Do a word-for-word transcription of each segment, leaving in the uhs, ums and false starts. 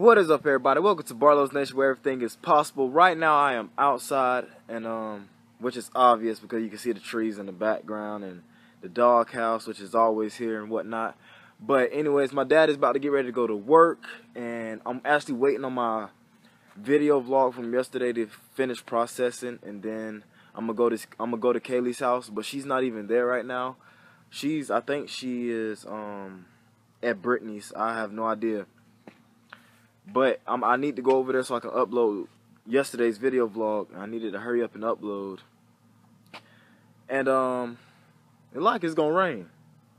What is up, everybody? Welcome to Barlow's Nation, where everything is possible. Right now I am outside, and um which is obvious because you can see the trees in the background and the dog house, which is always here and whatnot. But anyways, my dad is about to get ready to go to work, and I'm actually waiting on my video vlog from yesterday to finish processing, and then I'm gonna go to I'm gonna go to Kaylee's house, but she's not even there right now. She's I think she is um at Brittany's. I have no idea. But um, I need to go over there so I can upload yesterday's video vlog. I needed to hurry up and upload. And um, and like it's gonna rain.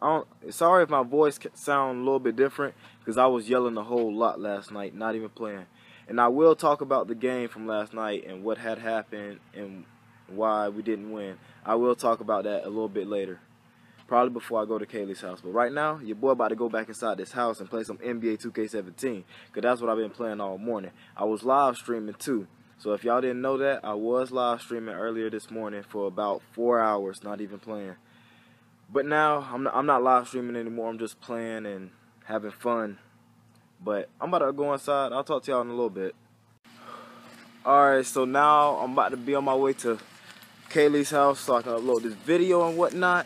I don't, sorry if my voice sound a little bit different because I was yelling a whole lot last night, not even playing. And I will talk about the game from last night and what had happened and why we didn't win. I will talk about that a little bit later, probably before I go to Kaylee's house. But right now, your boy about to go back inside this house and play some N B A two K seventeen, because that's what I've been playing all morning. I was live streaming too, so if y'all didn't know that, I was live streaming earlier this morning for about four hours, not even playing. But now, I'm not, I'm not live streaming anymore, I'm just playing and having fun. But I'm about to go inside, I'll talk to y'all in a little bit. Alright, so now I'm about to be on my way to Kaylee's house so I can upload this video and whatnot.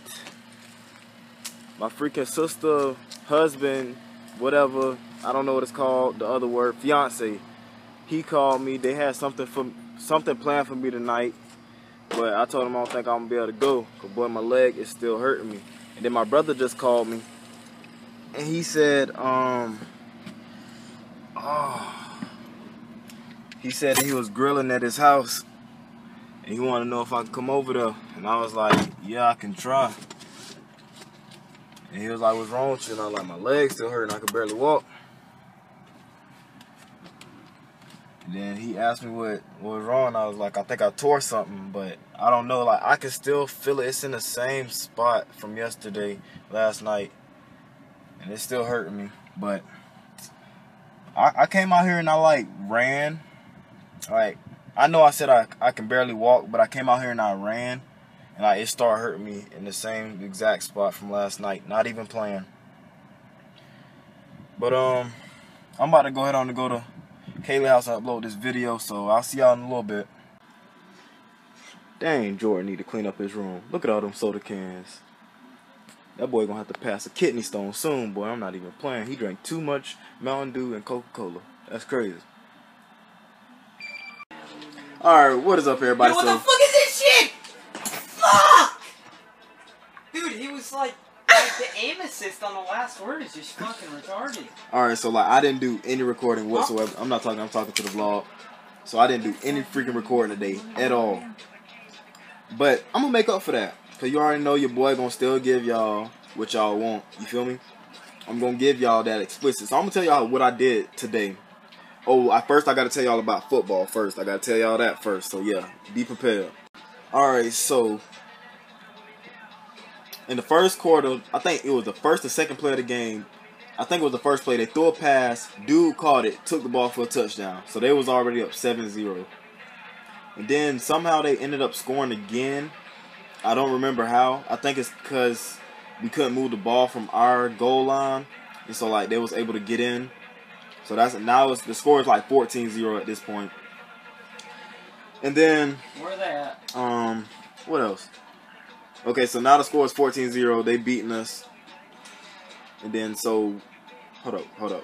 My freaking sister, husband, whatever, I don't know what it's called, the other word, fiance, he called me. They had something for something planned for me tonight, but I told him I don't think I'm going to be able to go, because boy, my leg is still hurting me. And then my brother just called me, and he said, um, oh, he said that he was grilling at his house, and he wanted to know if I could come over there. And I was like, yeah, I can try. And he was like, what's wrong with you? And I was like, my leg's still hurting, I could barely walk. And then he asked me what, what was wrong, and I was like, I think I tore something, but I don't know. Like, I can still feel it. It's in the same spot from yesterday, last night, and it's still hurting me. But I, I came out here and I, like, ran. Like, I know I said I, I can barely walk, but I came out here and I ran. And like, it started hurting me in the same exact spot from last night, not even playing. But um, I'm about to go ahead on to go to Kaylee's house and upload this video, so I'll see y'all in a little bit. Dang, Jordan need to clean up his room. Look at all them soda cans. That boy gonna have to pass a kidney stone soon, boy. I'm not even playing. He drank too much Mountain Dew and Coca-Cola. That's crazy. Alright, what is up, everybody? Yo, what so, the fuck is this shit? Fuck! Dude, he was like, like the aim assist on the last word is just fucking retarded. Alright, so like I didn't do any recording whatsoever. I'm not talking, I'm talking to the vlog. So I didn't do any freaking recording today at all. But I'm gonna make up for that, because you already know your boy gonna still give y'all what y'all want. You feel me? I'm gonna give y'all that explicit. So I'm gonna tell y'all what I did today. Oh, I, first I gotta tell y'all about football first. I gotta tell y'all that first. So yeah, be prepared. Alright, so in the first quarter, I think it was the first or second play of the game. I think it was the first play. They threw a pass. Dude caught it, took the ball for a touchdown. So they was already up seven zero. And then somehow they ended up scoring again. I don't remember how. I think it's because we couldn't move the ball from our goal line. And so, like, they was able to get in. So that's now it's, the score is like fourteen zero at this point. And then, where they at? Um, what else? Okay, so now the score is fourteen zero. They beating us. And then, so, hold up, hold up.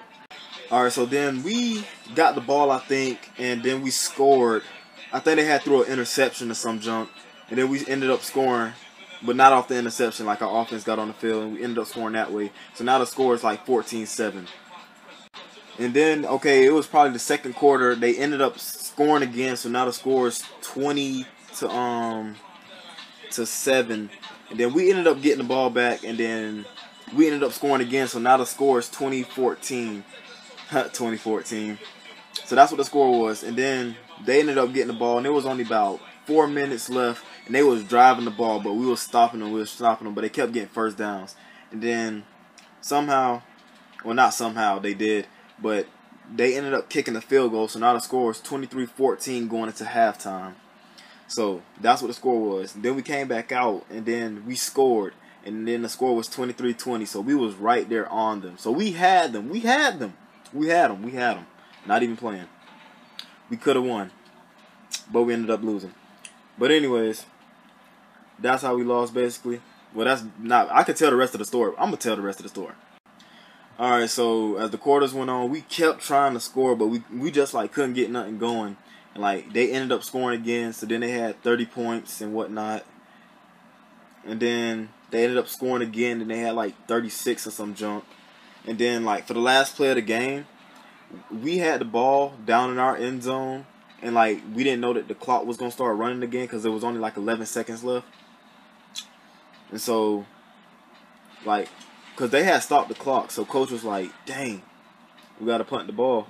All right, so then we got the ball, I think, and then we scored. I think they had through an interception or some junk. And then we ended up scoring, but not off the interception. Like, our offense got on the field, and we ended up scoring that way. So now the score is like fourteen seven. And then, okay, it was probably the second quarter. They ended up scoring again, so now the score is twenty to um to seven. And then we ended up getting the ball back, and then we ended up scoring again, so now the score is twenty fourteen. twenty fourteen. So that's what the score was. And then they ended up getting the ball, and it was only about four minutes left, and they was driving the ball, but we was stopping them, we was stopping them, but they kept getting first downs. And then somehow, well, not somehow, they did, but they ended up kicking the field goal, so now the score is twenty-three fourteen going into halftime. So that's what the score was. Then we came back out, and then we scored, and then the score was twenty-three twenty, so we was right there on them. So we had them. We had them. We had them. We had them. Not even playing. We could have won, but we ended up losing. But anyways, that's how we lost, basically. Well, that's not... I could tell the rest of the story. I'm going to tell the rest of the story. Alright, so as the quarters went on, we kept trying to score, but we, we just, like, couldn't get nothing going. And, like, they ended up scoring again, so then they had thirty points and whatnot. And then they ended up scoring again, and they had, like, thirty-six or some junk. And then, like, for the last play of the game, we had the ball down in our end zone, and, like, we didn't know that the clock was going to start running again because there was only, like, eleven seconds left. And so, like, because they had stopped the clock, so Coach was like, dang, we got to punt the ball.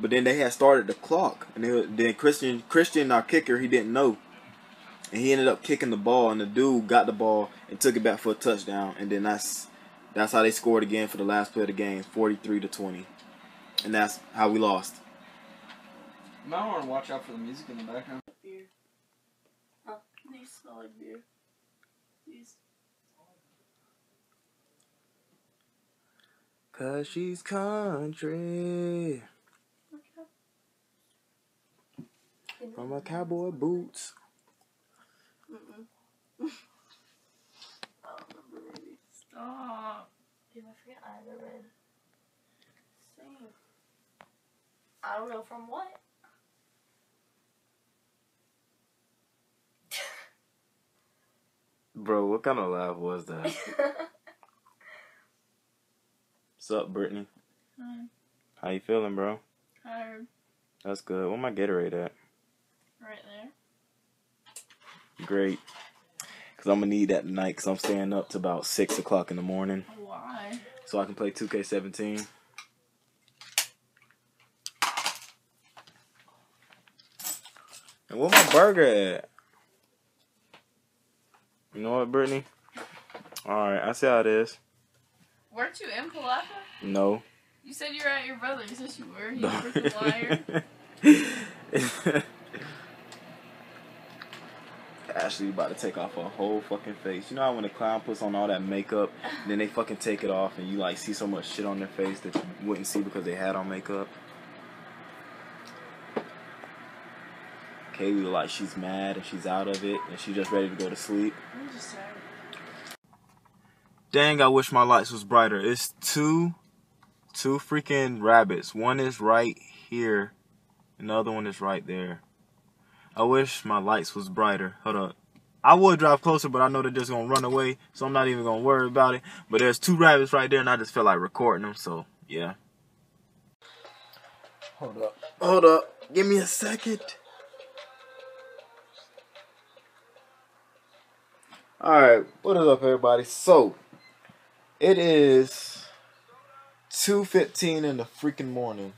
But then they had started the clock, and then, then Christian, Christian, our kicker, he didn't know. And he ended up kicking the ball, and the dude got the ball and took it back for a touchdown. And then that's that's how they scored again for the last play of the game, forty-three to twenty. And that's how we lost. You might want to watch out for the music in the background. Beer. Oh, these smell like beer. These. Cause she's country. From her cowboy boots. Mm-mm. Oh, the baby. Stop. Dude, I forget I ever read. Same. I don't know from what. Bro, what kind of laugh was that? What's up, Brittany? Hi. How you feeling, bro? Tired. That's good. Where my Gatorade at? Right there. Great, because I'm going to need that tonight because I'm staying up to about six o'clock in the morning. Why? So I can play two K seventeen. And where my burger at? You know what, Brittany? Alright, I see how it is. Weren't you in Palapa? No. You said you were at your brother's. Yes, you were. You freaking liar. Ashley about to take off her whole fucking face. You know how when a clown puts on all that makeup, then they fucking take it off and you like see so much shit on their face that you wouldn't see because they had on makeup? Kaylee, like, she's mad and she's out of it and she's just ready to go to sleep. I'm just tired. Dang, I wish my lights was brighter. It's two, two freaking rabbits. One is right here, another one is right there. I wish my lights was brighter. Hold up. I would drive closer, but I know they're just going to run away, so I'm not even going to worry about it. But there's two rabbits right there, and I just feel like recording them, so, yeah. Hold up. Hold up. Give me a second. Alright, what is up, everybody? So, it is two fifteen in the freaking morning.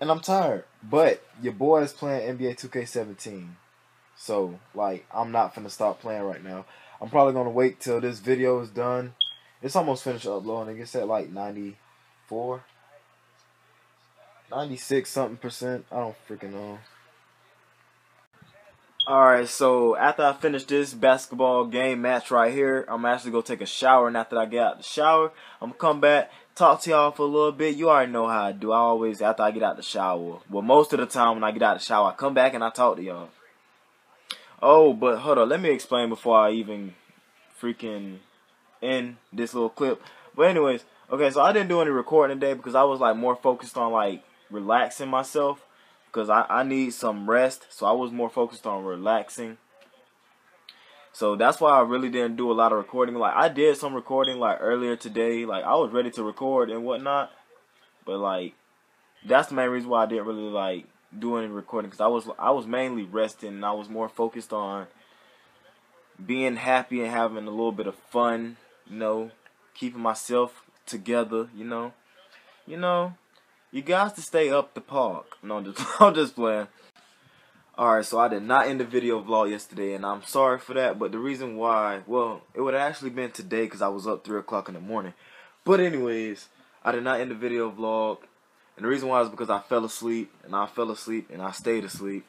And I'm tired, but your boy is playing N B A two K seventeen, so, like, I'm not finna stop playing right now. I'm probably gonna wait till this video is done. It's almost finished uploading. It's at, like, ninety-four? ninety-six something percent? I don't freaking know. Alright, so, after I finish this basketball game match right here, I'm actually gonna take a shower, and after I get out the shower, I'm gonna come back. Talk to y'all for a little bit. You already know how I do. I always, after I get out the shower, well, most of the time when I get out the shower, I come back and I talk to y'all. Oh, but hold on, let me explain before I even freaking end this little clip. But anyways, okay, so I didn't do any recording today because I was like more focused on like relaxing myself because I, I need some rest. So I was more focused on relaxing. So that's why I really didn't do a lot of recording. Like, I did some recording, like, earlier today. Like, I was ready to record and whatnot. But, like, that's the main reason why I didn't really, like, do any recording. Because I was, I was mainly resting. And I was more focused on being happy and having a little bit of fun. You know, keeping myself together, you know. You know, you guys to stay up the park. No, I'm just, I'm just playing. Alright, so I did not end the video vlog yesterday, and I'm sorry for that, but the reason why, well, it would have actually been today because I was up three o'clock in the morning. But anyways, I did not end the video vlog, and the reason why is because I fell asleep, and I fell asleep, and I stayed asleep.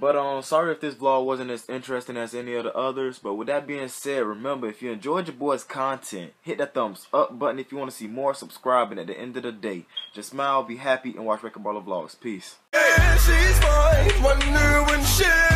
But um, sorry if this vlog wasn't as interesting as any of the others. But with that being said, remember, if you enjoyed your boy's content, hit that thumbs up button. If you want to see more, subscribe. And at the end of the day, just smile, be happy, and watch WreckItBarlow Vlogs. Peace. Yeah, she's fine, wonder when she